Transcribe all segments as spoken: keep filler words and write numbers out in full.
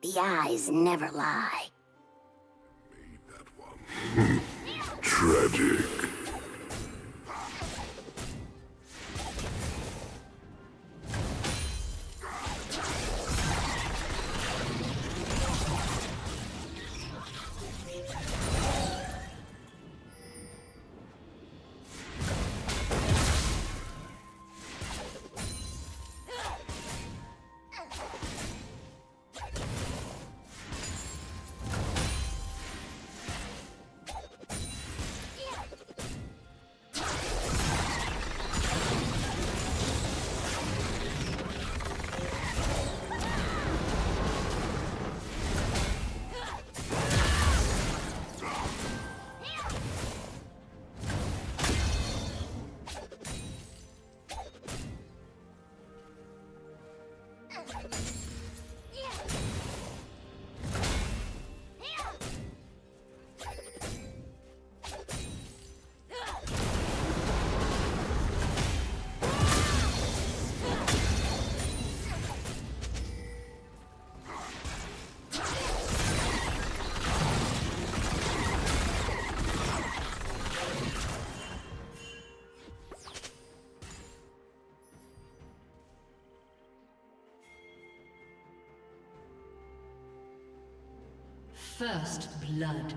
The eyes never lie. Made that one. Tragic. First blood.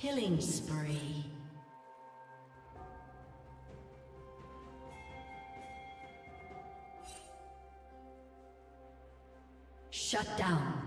Killing spree. Shut down.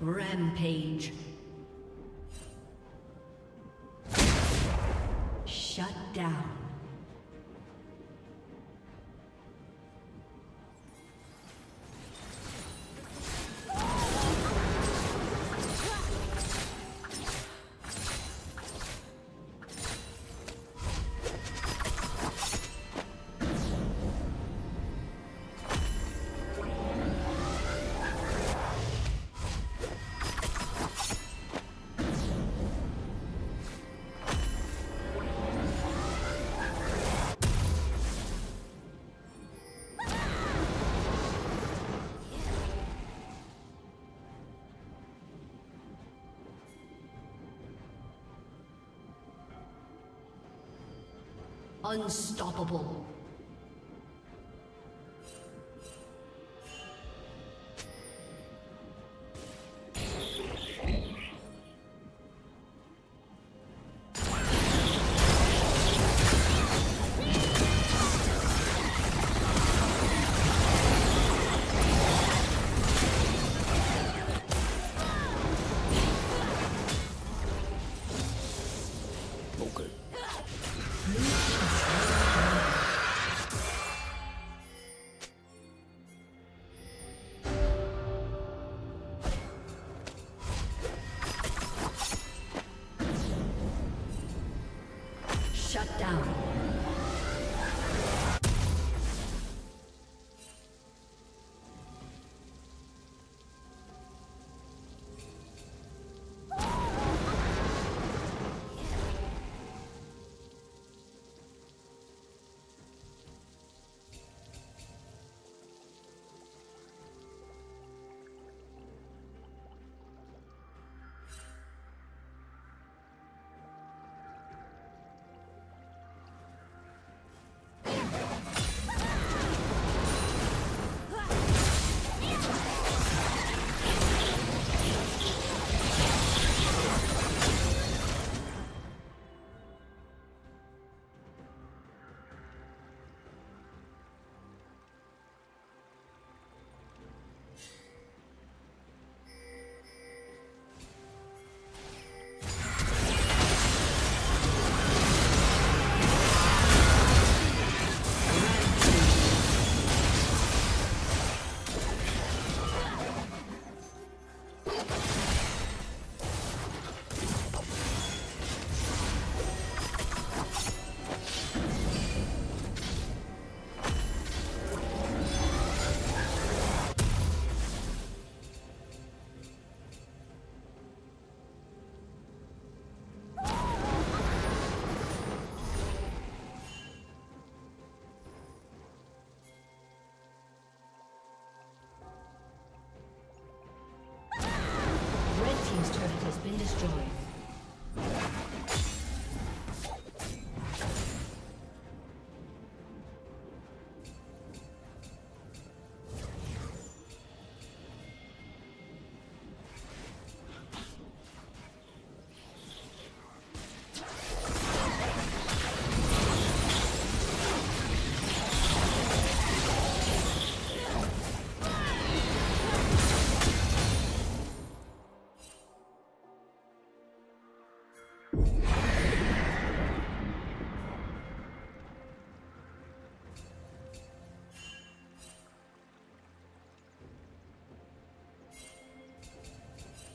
Rampage. Shut down. Unstoppable. Okay. been destroyed.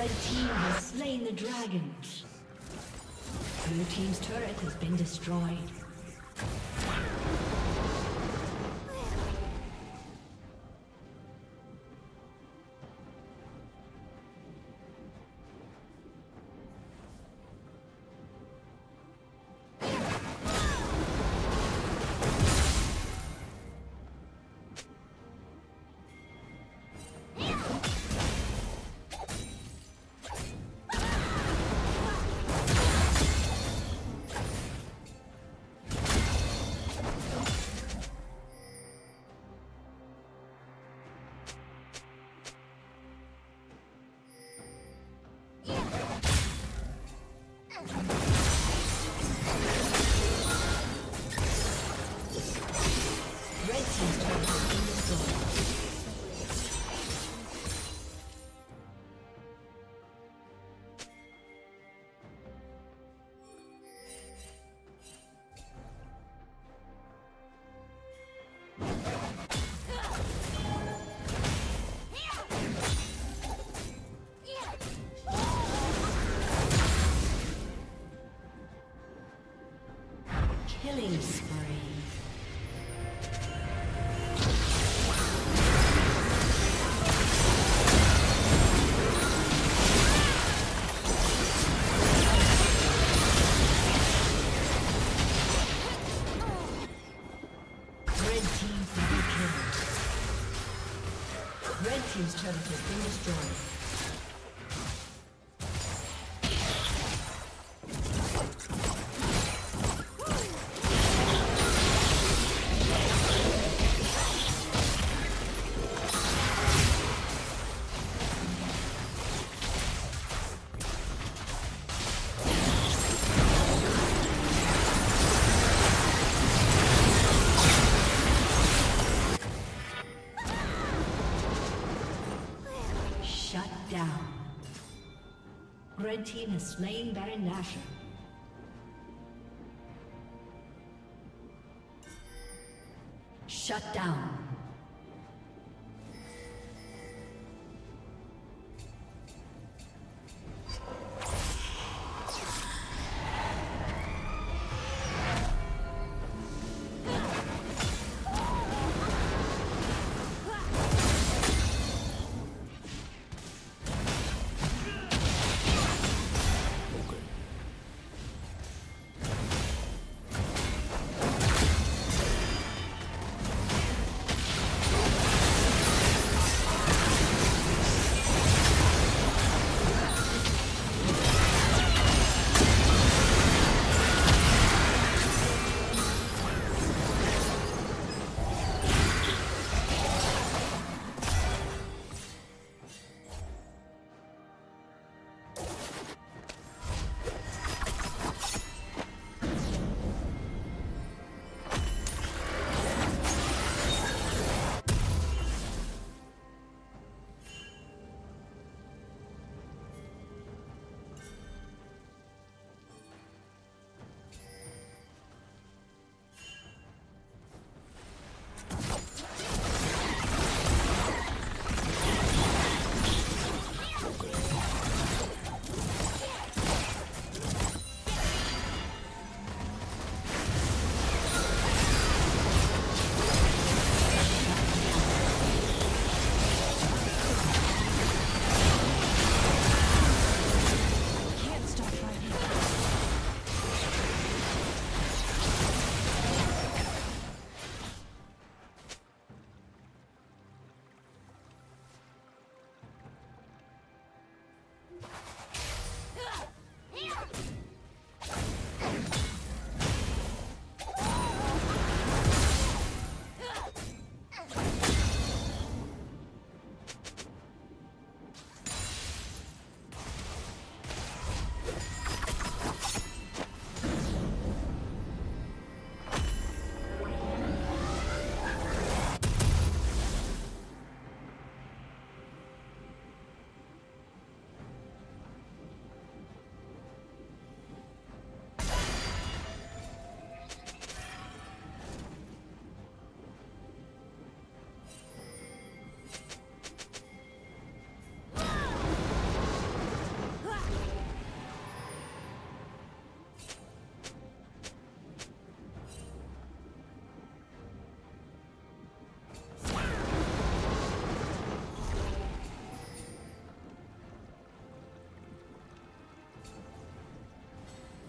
Red team has slain the dragon. Blue team's turret has been destroyed. Killing spree. Red team to be killed. Red team's turret has been destroyed. Red team has slain Baron Nashor. Shut down.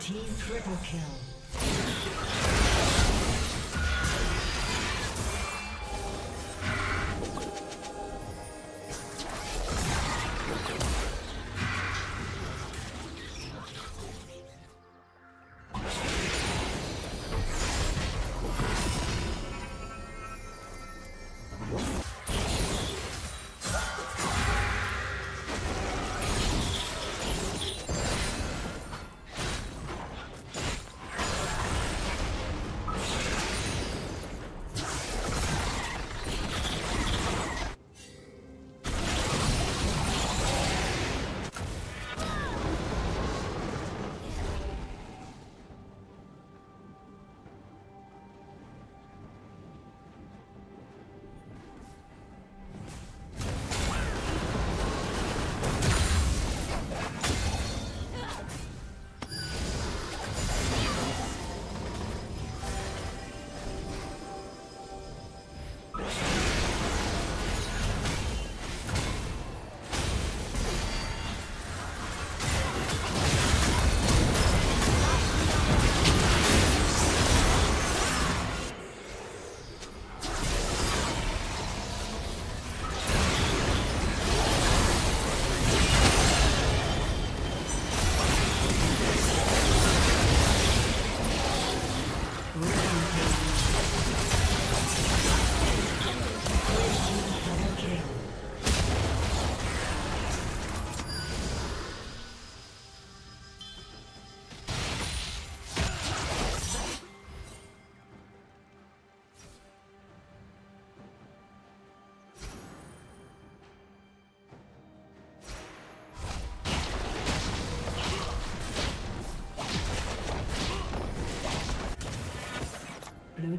Team triple kill. Blue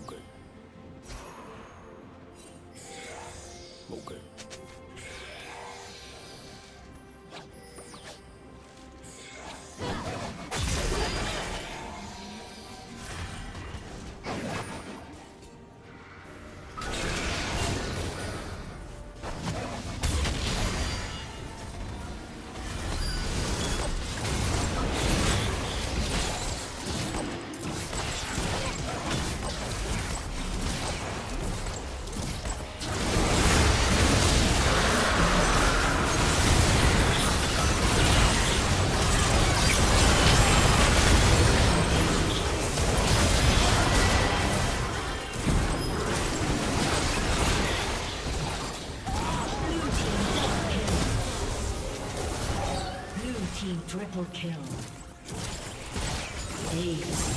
Moker. Moker. Triple kill. Ace.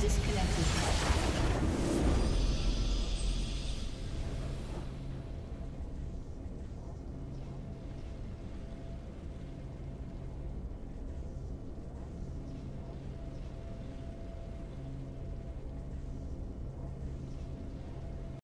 Disconnect.